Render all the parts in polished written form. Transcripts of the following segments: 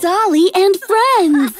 Dolly and Friends!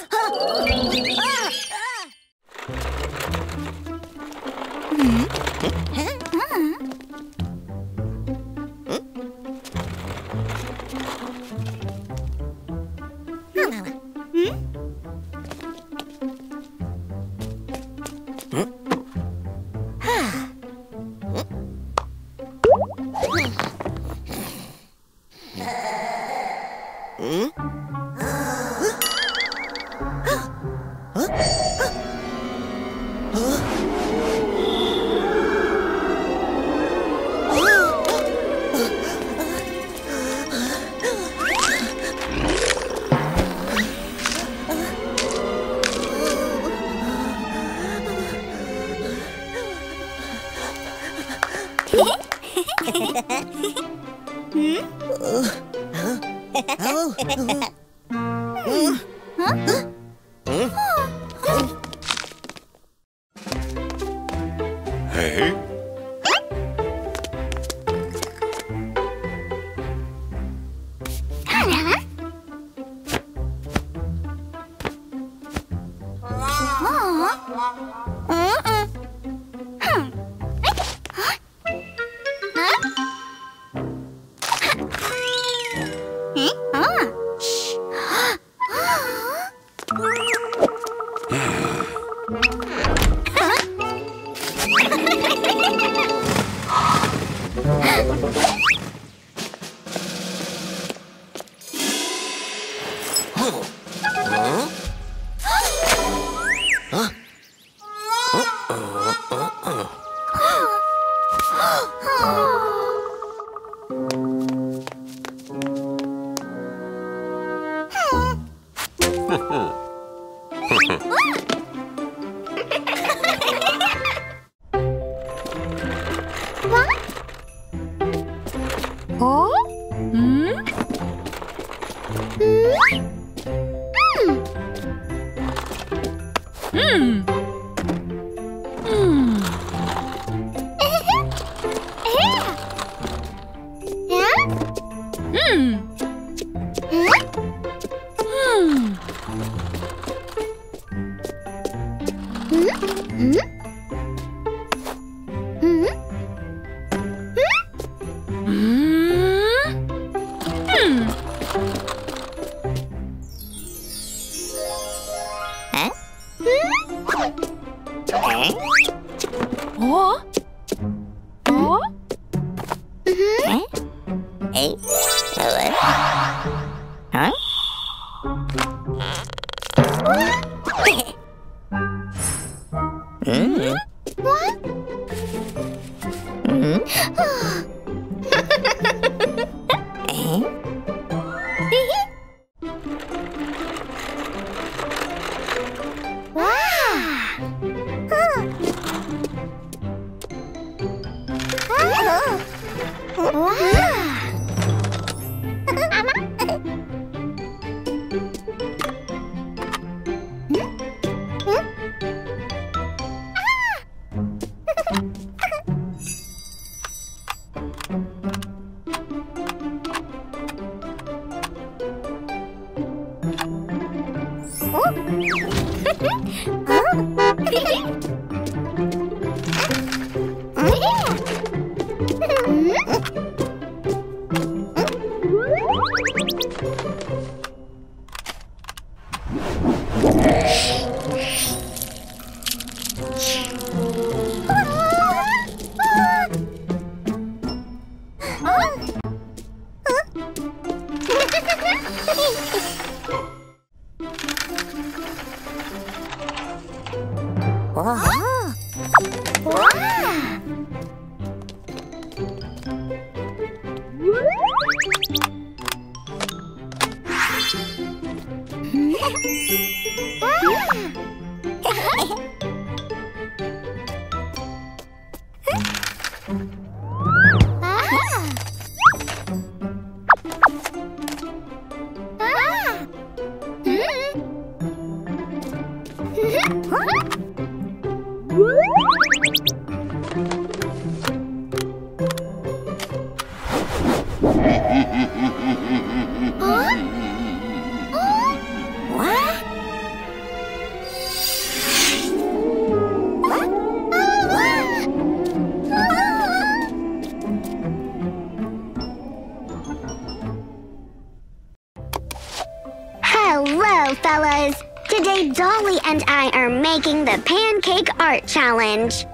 Hello, fellas. Today, Dolly and I are making the Pancake Art Challenge.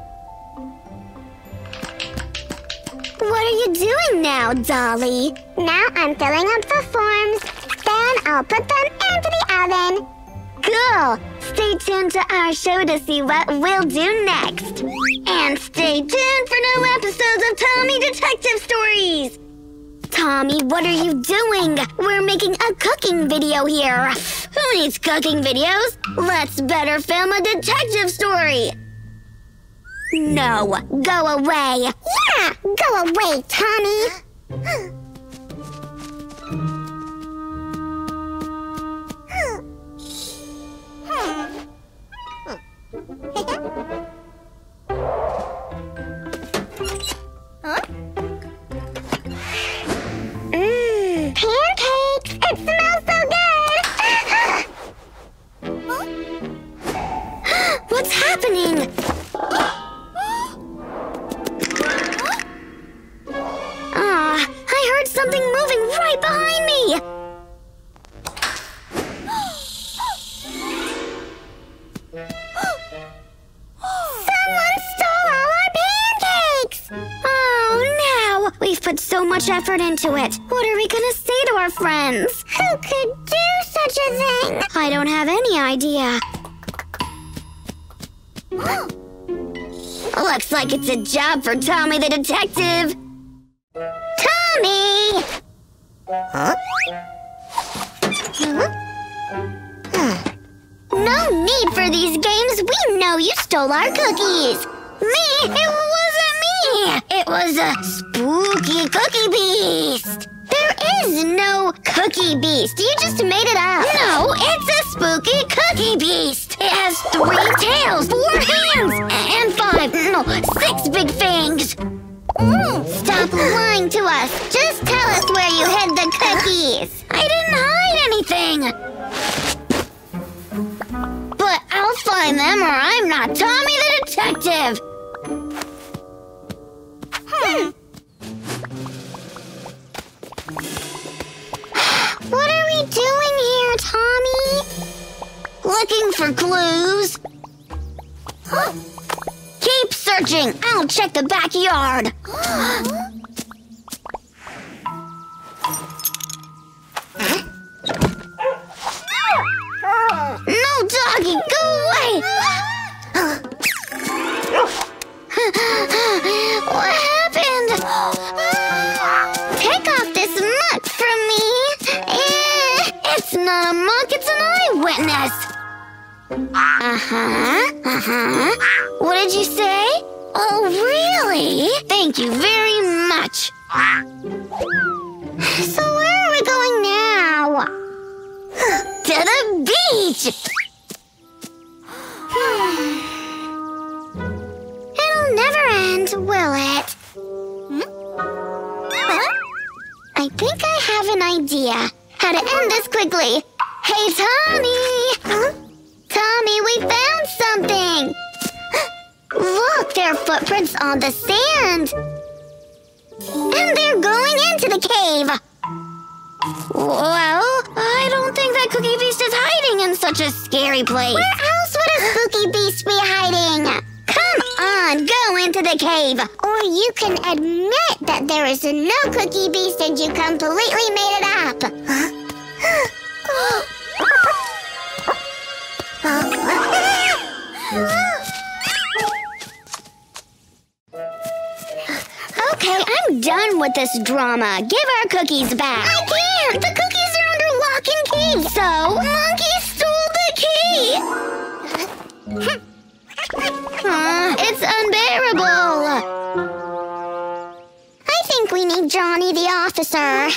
What are you doing now, Dolly? Now I'm filling up the forms. Then I'll put them into the oven. Cool! Stay tuned to our show to see what we'll do next. And stay tuned for new episodes of Tommy Detective Stories! Tommy, what are you doing? We're making a cooking video here. Who needs cooking videos? Let's better film a detective story. No, go away. Yeah, go away, Tommy. Huh? Mmm, pancakes! It smells so good! Huh? What's happening? I heard something moving right behind me! Someone stole all our pancakes! Oh, no! We've put so much effort into it. What are we gonna say to our friends? Who could do such a thing? I don't have any idea. Looks like it's a job for Tommy the detective. Tommy! Huh? Huh? No need for these games. We know you stole our cookies. Me? It wasn't me. It was a spooky Cookie Beast. There is no Cookie Beast. You just made it up. No, it's a spooky Cookie Beast. It has 3 tails, 4 hands, and 6 big fangs. Stop lying to us. Just tell us where you hid the cookies. I didn't hide anything. But I'll find them or I'm not Tommy the detective. What are we doing here, Tommy? Looking for clues. Huh? Keep searching. I'll check the backyard. No, doggy, go away. What happened? Take off this muck from me. It's not a muck, it's an eyewitness. What did you say? Oh, really? Thank you very much. So where are we going now? To the beach! It'll never end, will it? I think I have an idea how to end this quickly. Hey, Tommy! Tommy, we found something! Look, there are footprints on the sand! And they're going into the cave! Well, I don't think that Cookie Beast is hiding in such a scary place. Where else would a Cookie Beast be hiding? Come on, go into the cave! Or you can admit that there is no Cookie Beast and you completely made it up! Okay, I'm done with this drama. Give our cookies back. I can't! The cookies are under lock and key! So? Monkey stole the key! It's unbearable! I think we need Johnny the officer.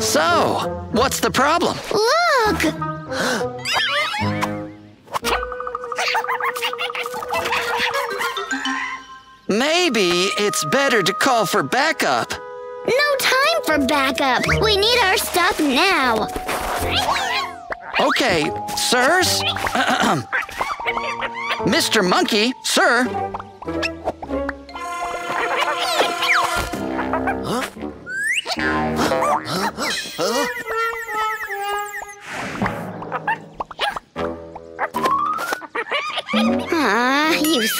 So, what's the problem? Look! Maybe it's better to call for backup. No time for backup. We need our stuff now. Okay, sirs. Mr. Monkey, sir. Huh? Huh? Huh?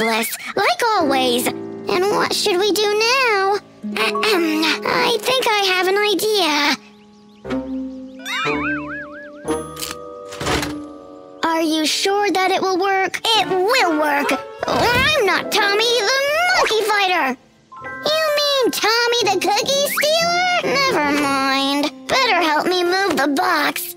useless, like always. And what should we do now? I think I have an idea. Are you sure that it will work? It will work. I'm not Tommy the monkey fighter. You mean Tommy the cookie stealer? Never mind. Better help me move the box.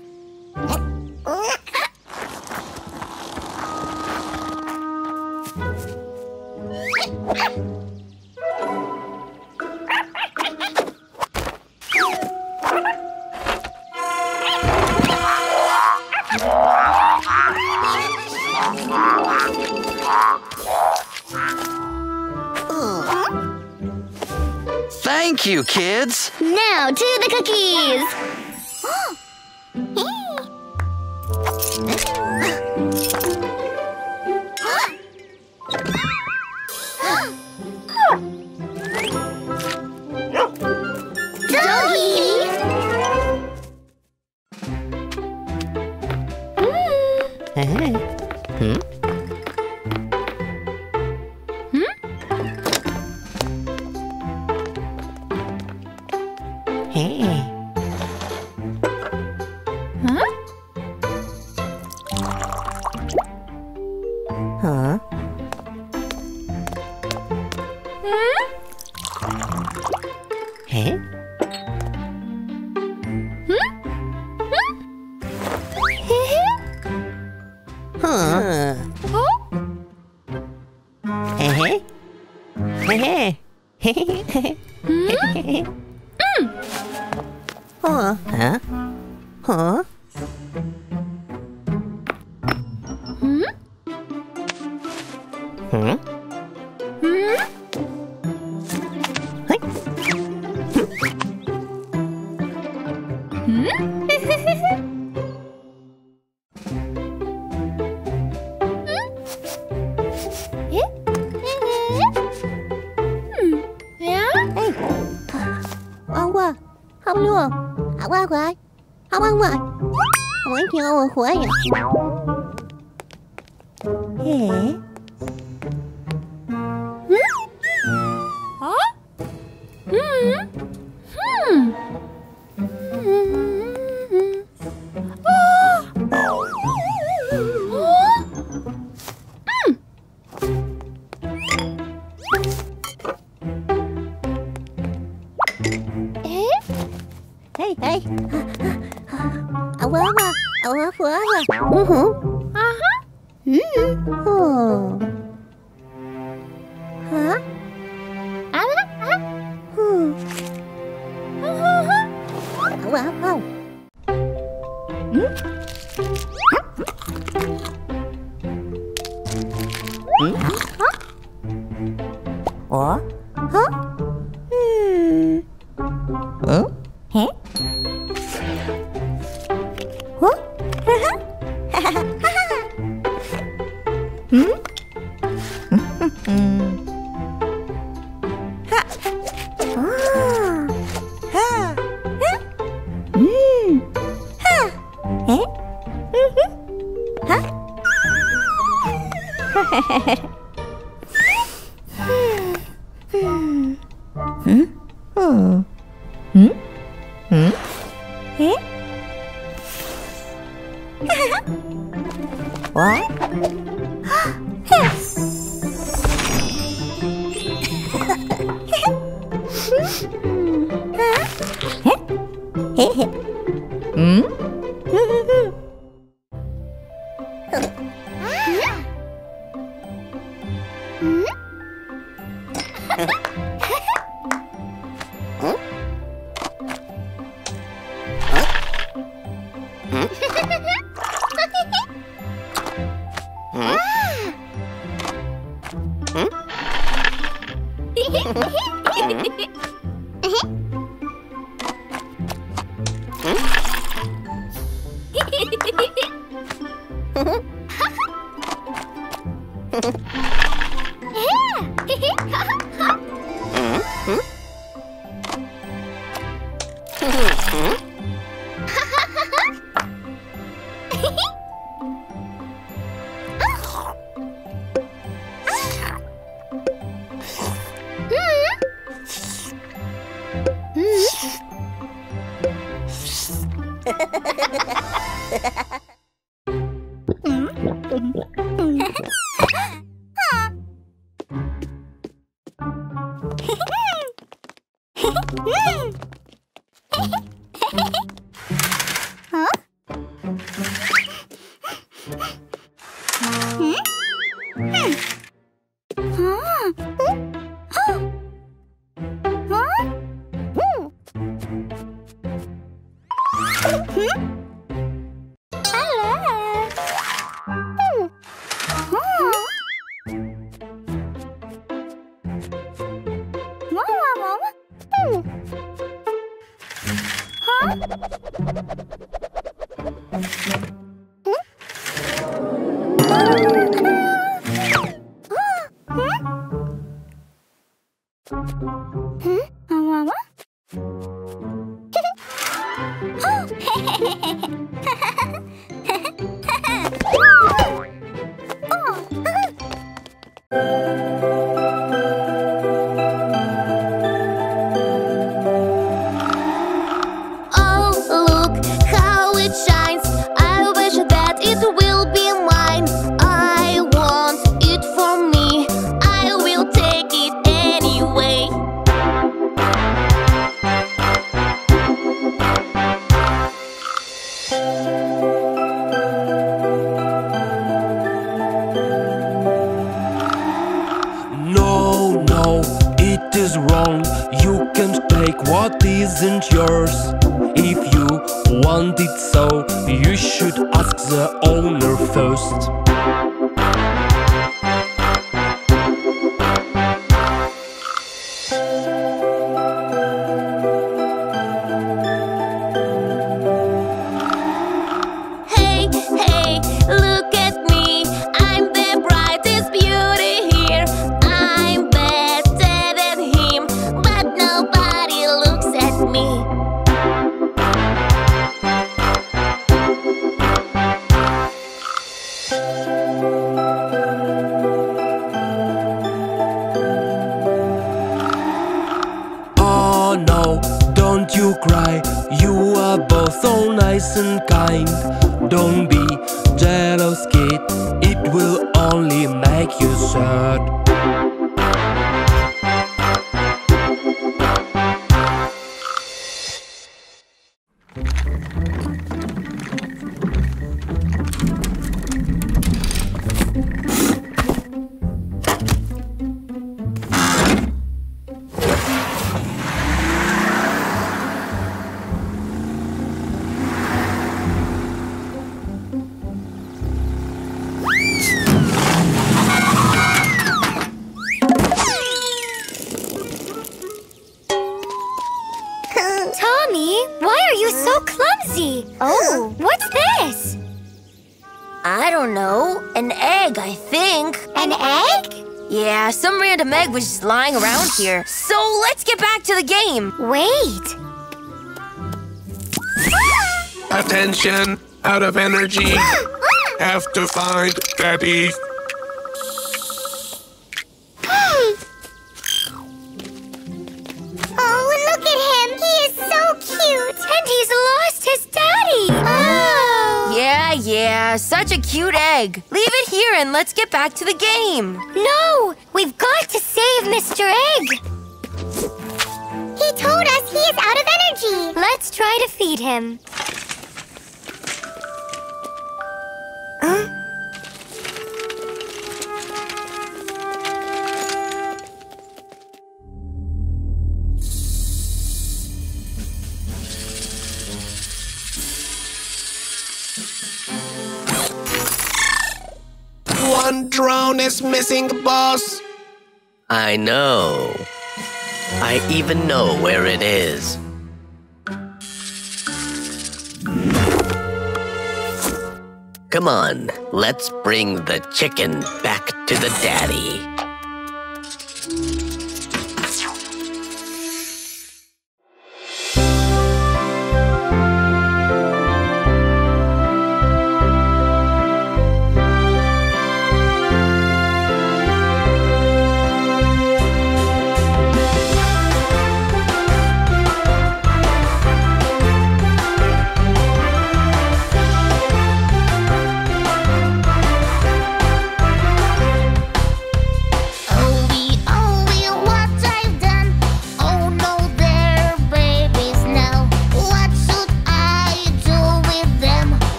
Thank you, kids. Now to the cookies. Was just lying around here. So let's get back to the game. Wait. Attention, out of energy. Have to find Betty. Oh, look at him. He is so cute. And he's lost his daddy. Oh. Yeah, such a cute egg. Leave it here and let's get back to the game. No, we've got to save Mr. Egg! He told us he is out of energy! Let's try to feed him. Huh? One drone is missing, boss! I know. I even know where it is. Come on, let's bring the chicken back to the daddy.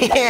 Huh?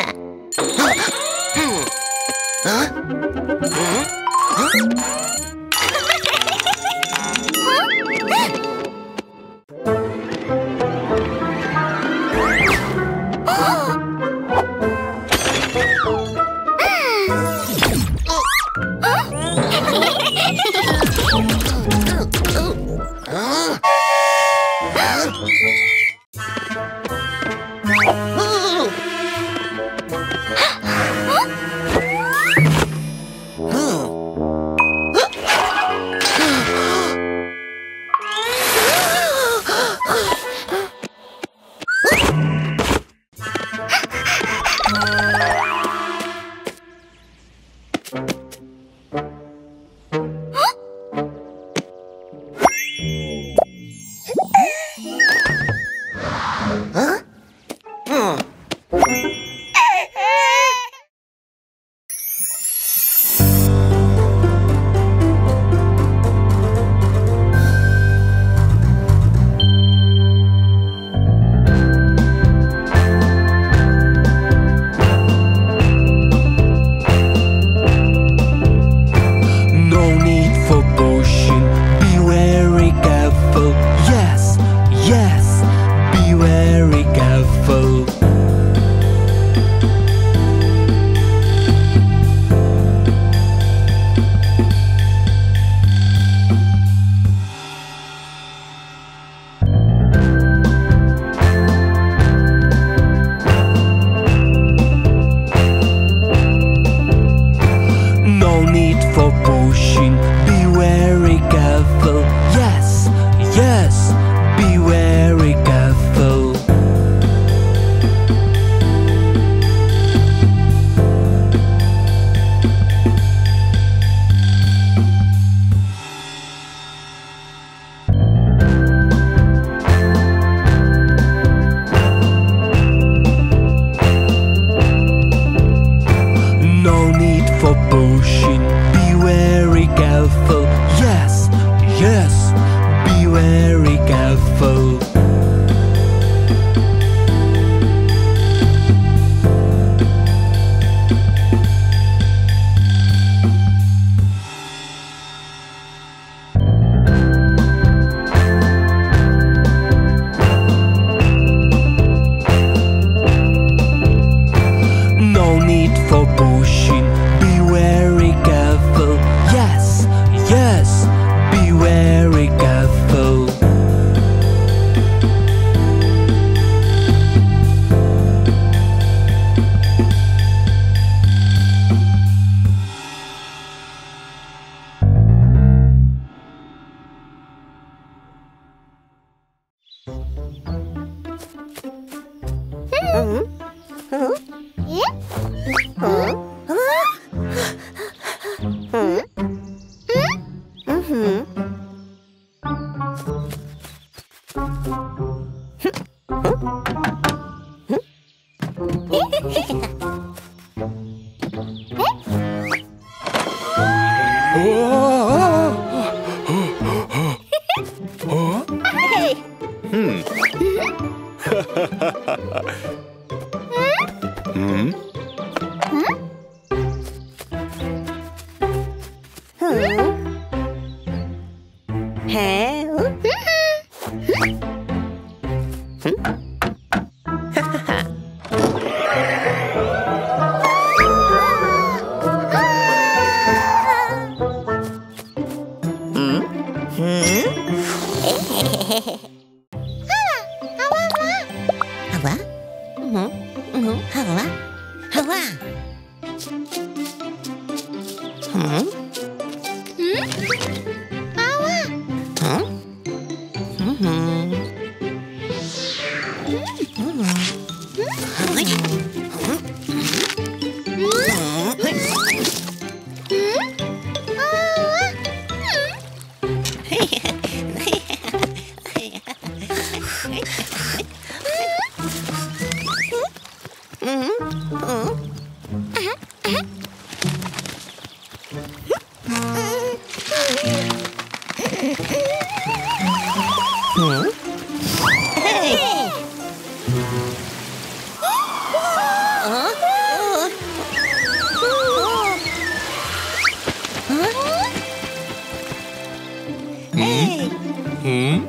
Hey.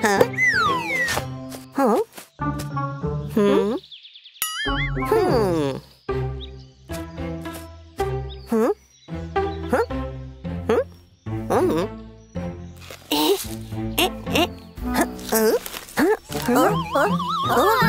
Huh? Huh? Hmm? Hmm. Huh? Huh? Huh? Hmm? Eh? Eh? Eh? Huh? Huh? Huh? Huh? Huh?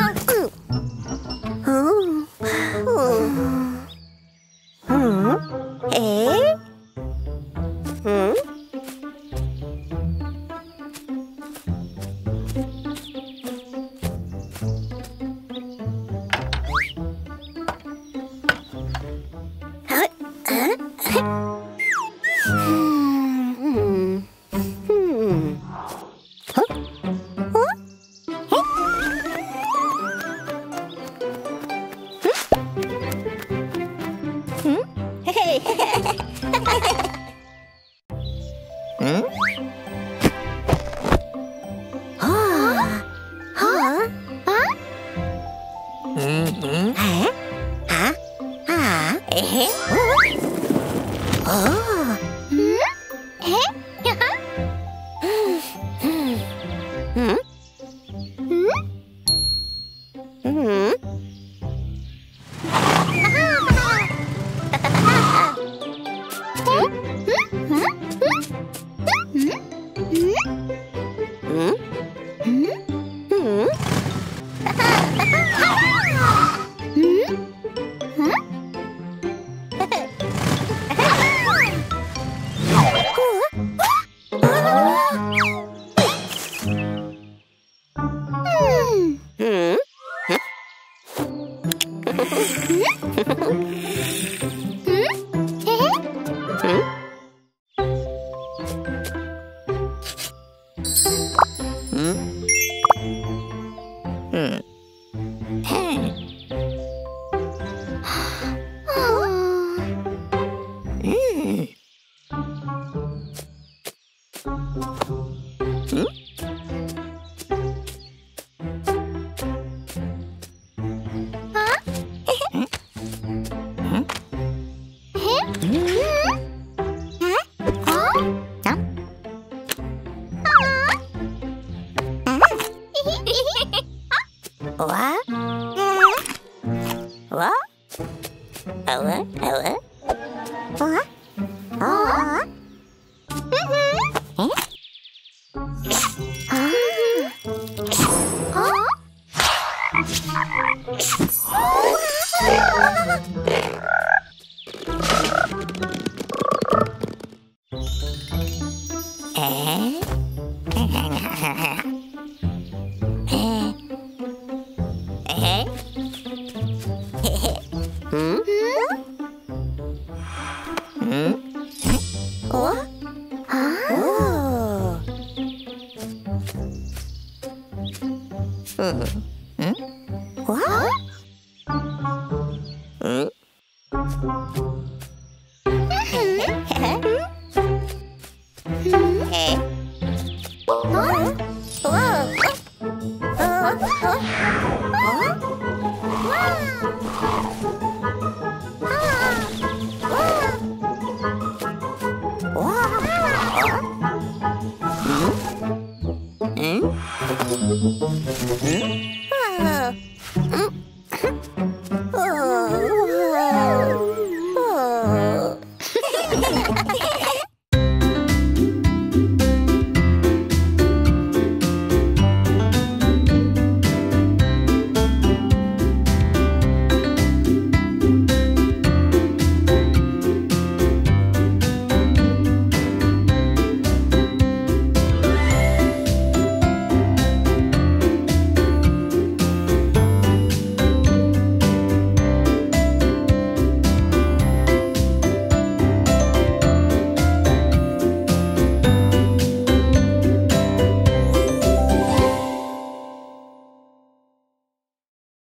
Huh?